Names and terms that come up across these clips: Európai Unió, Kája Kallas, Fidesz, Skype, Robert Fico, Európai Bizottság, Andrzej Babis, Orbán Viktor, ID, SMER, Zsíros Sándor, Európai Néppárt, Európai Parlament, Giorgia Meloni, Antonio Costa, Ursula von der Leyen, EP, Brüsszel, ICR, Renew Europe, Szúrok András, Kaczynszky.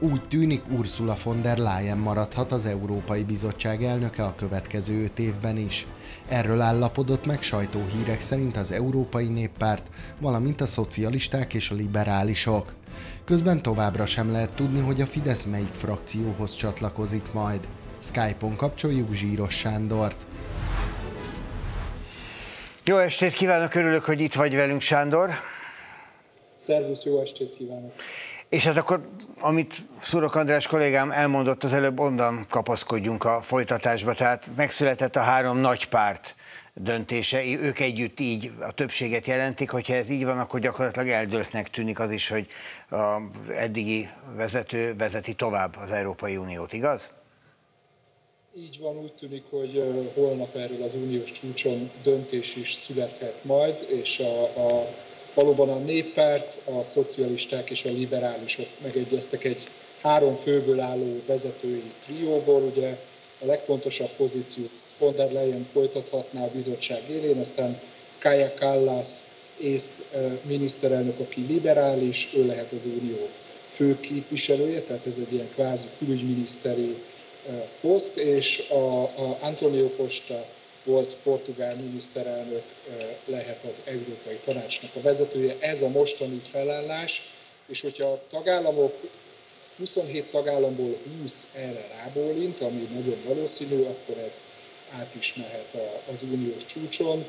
Úgy tűnik, Ursula von der Leyen maradhat az Európai Bizottság elnöke a következő 5 évben is. Erről állapodott meg sajtóhírek szerint az Európai Néppárt, valamint a szocialisták és a liberálisok. Közben továbbra sem lehet tudni, hogy a Fidesz melyik frakcióhoz csatlakozik majd. Skype-on kapcsoljuk Zsíros Sándort. Jó estét kívánok, örülök, hogy itt vagy velünk, Sándor. Szervusz, jó estét kívánok. És hát akkor, amit Szúrok András kollégám elmondott az előbb, onnan kapaszkodjunk a folytatásba. Tehát megszületett a 3 nagy párt döntése, ők együtt így a többséget jelentik, hogyha ez így van, akkor gyakorlatilag eldőltnek tűnik az is, hogy az eddigi vezető vezeti tovább az Európai Uniót, igaz? Így van, úgy tűnik, hogy holnap erről az uniós csúcson döntés is születhet majd, és valóban a néppárt, a szocialisták és a liberálisok megegyeztek egy 3 főből álló vezetői trióból. Ugye a legfontosabb pozíciót von der Leyen folytathatná a bizottság élén, aztán Kája Kallas észt miniszterelnök, aki liberális, ő lehet az unió fő képviselője, tehát ez egy ilyen kvázi külügyminiszteri poszt, és Antonio Costa volt portugál miniszterelnök lehet az Európai Tanácsnak a vezetője. Ez a mostani felállás, és hogyha a tagállamok, 27 tagállamból 20 erre rábólint, ami nagyon valószínű, akkor ez át is mehet az uniós csúcson,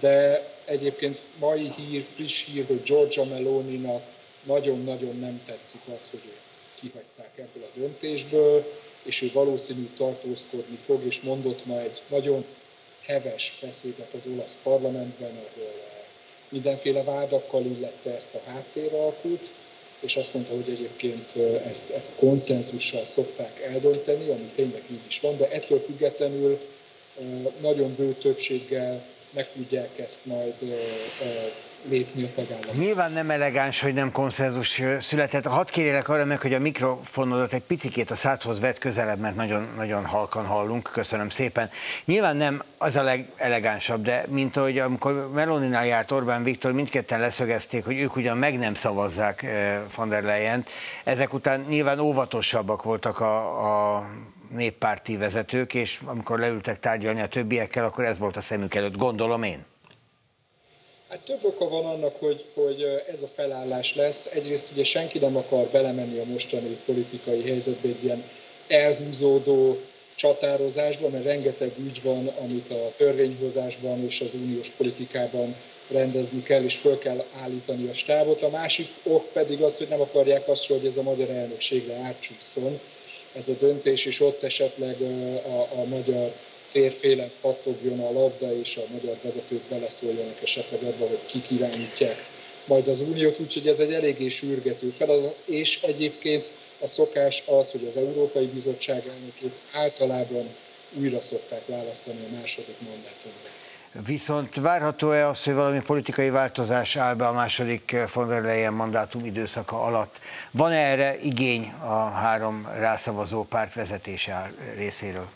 de egyébként mai hír, friss hír, hogy Giorgia Meloninak nagyon-nagyon nem tetszik az, hogy őt kihagyták ebből a döntésből, és ő valószínű tartózkodni fog, és mondott ma egy nagyon heves beszédet az olasz parlamentben, ahol mindenféle vádakkal illette ezt a háttéralkut, és azt mondta, hogy egyébként ezt konszenzussal szokták eldönteni, ami tényleg így is van, de ettől függetlenül nagyon bő többséggel meg tudják ezt majd lépni a tagállamok. Nyilván nem elegáns, hogy nem konszenzus született. Hadd kérjelek arra meg, hogy a mikrofonodat egy picikét a szádhoz vedd közelebb, mert nagyon halkan hallunk. Köszönöm szépen. Nyilván nem az a legelegánsabb, de mint ahogy amikor Meloninál járt Orbán Viktor, mindketten leszögezték, hogy ők ugyan meg nem szavazzák von der Leyent. Ezek után nyilván óvatosabbak voltak a néppárti vezetők, és amikor leültek tárgyalni a többiekkel, akkor ez volt a szemük előtt, gondolom én. Hát több oka van annak, hogy ez a felállás lesz. Egyrészt ugye senki nem akar belemenni a mostani politikai helyzetbe egy ilyen elhúzódó csatározásba, mert rengeteg ügy van, amit a törvényhozásban és az uniós politikában rendezni kell, és föl kell állítani a stábot. A másik ok pedig az, hogy nem akarják azt, hogy ez a magyar elnökségre átcsúszson ez a döntés, és ott esetleg a magyar térfélen pattogjon a labda, és a magyar vezetők beleszóljanak esetleg abban, hogy kik irányítják majd az uniót, úgyhogy ez egy eléggé sürgető feladat, és egyébként a szokás az, hogy az Európai Bizottság elnökét általában újra szokták választani a második mandátumban. Viszont várható-e az, hogy valami politikai változás áll be a második von der Leyen mandátum időszaka alatt? Van-e erre igény a 3 rászavazó párt vezetése részéről?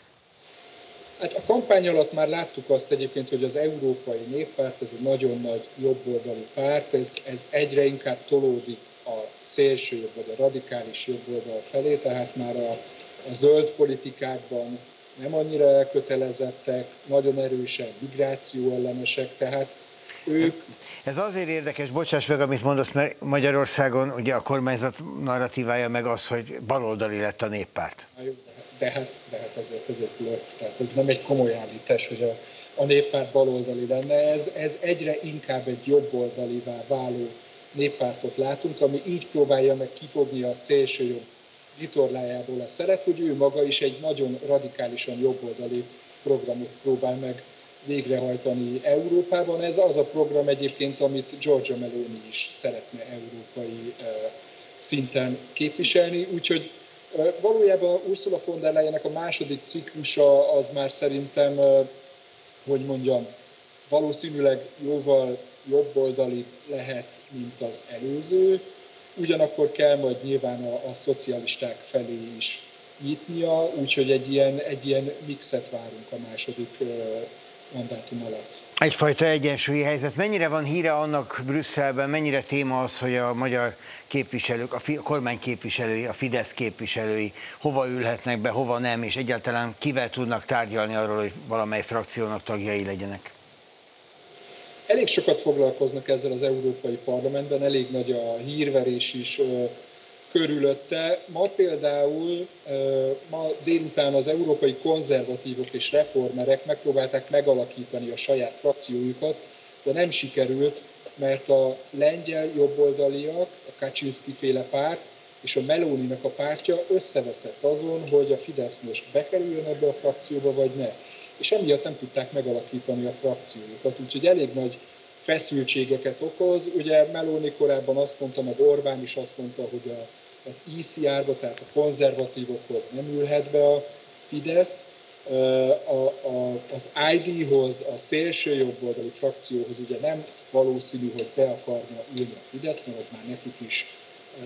Hát a kampány alatt már láttuk azt egyébként, hogy az Európai Néppárt, ez egy nagyon nagy jobboldali párt, ez egyre inkább tolódik a szélső jobb, vagy a radikális jobboldal felé, tehát már a zöld politikákban nem annyira elkötelezettek, nagyon erősen migrációellenesek, tehát ők... Ez azért érdekes, bocsáss meg, amit mondasz, mert Magyarországon ugye a kormányzat narratívája meg az, hogy baloldali lett a néppárt. De hát ezért lett. Tehát ez nem egy komoly állítás, hogy a néppárt baloldali lenne. Ez egyre inkább egy jobboldalivá váló néppártot látunk, ami így próbálja meg kifogni a szélső jobb vitorlájából a szeret, hogy ő maga is egy nagyon radikálisan jobboldali programot próbál meg végrehajtani Európában. Ez az a program egyébként, amit Giorgia Meloni is szeretne európai szinten képviselni, úgyhogy valójában Ursula von der Leyennek a második ciklusa az már szerintem, hogy mondjam, valószínűleg jóval jobboldali lehet, mint az előző. Ugyanakkor kell majd nyilván a szocialisták felé is nyitnia, úgyhogy egy ilyen mixet várunk a második mandátum alatt. Egyfajta egyensúlyi helyzet. Mennyire van híre annak Brüsszelben, mennyire téma az, hogy a magyar képviselők, a kormány képviselői, a Fidesz képviselői hova ülhetnek be, hova nem, és egyáltalán kivel tudnak tárgyalni arról, hogy valamely frakciónak tagjai legyenek? Elég sokat foglalkoznak ezzel az Európai Parlamentben, elég nagy a hírverés is körülötte. Ma például, ma délután az európai konzervatívok és reformerek megpróbálták megalakítani a saját frakciójukat, de nem sikerült, mert a lengyel jobboldaliak, a Kaczynszky-féle párt és a Meloninak a pártja összeveszett azon, hogy a Fidesz most bekerüljön ebbe a frakcióba, vagy ne. És emiatt nem tudták megalakítani a frakciójukat, úgyhogy elég nagy feszültségeket okoz. Ugye Meloni korábban azt mondta, meg Orbán is azt mondta, hogy az ICR-ba, tehát a konzervatívokhoz nem ülhet be a Fidesz, az ID-hoz, a szélső jobboldali frakcióhoz ugye nem valószínű, hogy be akarna ülni a Fidesz, mert az már nekik is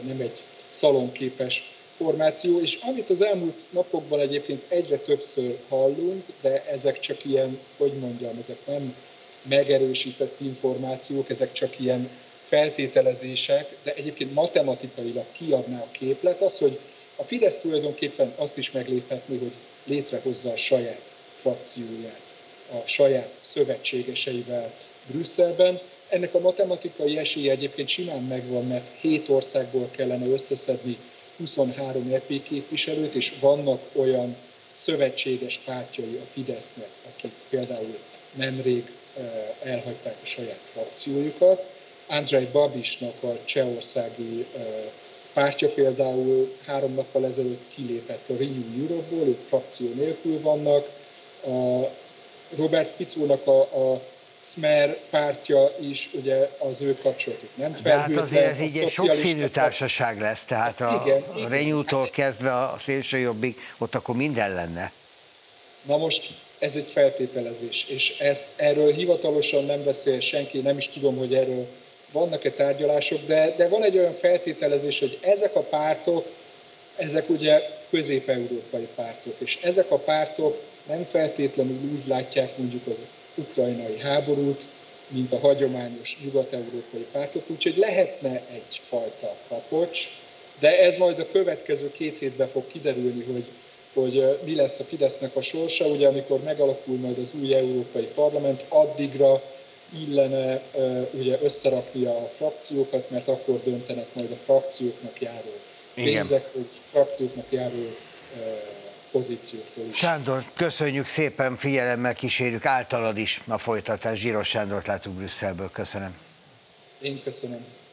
nem egy szalonképes formáció. És amit az elmúlt napokban egyébként egyre többször hallunk, de ezek csak ilyen, hogy mondjam, ezek nem megerősített információk, ezek csak ilyen feltételezések, de egyébként matematikailag kiadná a képlet az, hogy a Fidesz tulajdonképpen azt is megléphetné, hogy létrehozza a saját frakcióját, a saját szövetségeseivel Brüsszelben. Ennek a matematikai esélye egyébként simán megvan, mert 7 országból kellene összeszedni 23 EP képviselőt, és vannak olyan szövetséges pártjai a Fidesznek, akik például nemrég elhagyták a saját frakciójukat. Andrzej Babisnak a csehországi pártja például 3 nappal ezelőtt kilépett a Renew Europe-ból, ők frakció nélkül vannak. Robert Ficónak a SMER pártja is, ugye az ő kapcsolatuk nem felhűlt. Tehát azért ez így egy sokszínű társaság lesz, tehát a Renew-tól kezdve a szélső jobbig, ott akkor minden lenne. Na most ez egy feltételezés, és erről hivatalosan nem beszél senki, nem is tudom, hogy erről vannak-e tárgyalások, de van egy olyan feltételezés, hogy ezek a pártok, ezek ugye közép-európai pártok, és ezek a pártok nem feltétlenül úgy látják mondjuk az ukrajnai háborút, mint a hagyományos nyugat-európai pártok, úgyhogy lehetne egyfajta kapocs, de ez majd a következő 2 hétben fog kiderülni, hogy mi lesz a Fidesznek a sorsa. Ugye amikor megalakul majd az új Európai Parlament, addigra illene ugye összerakni a frakciókat, mert akkor döntenek majd a frakcióknak járó pénzek, hogy frakcióknak járó pozíciókról is. Sándor, köszönjük szépen, figyelemmel kísérjük általad is a folytatást. Zsíros Sándort láttuk Brüsszelből, köszönöm. Én köszönöm.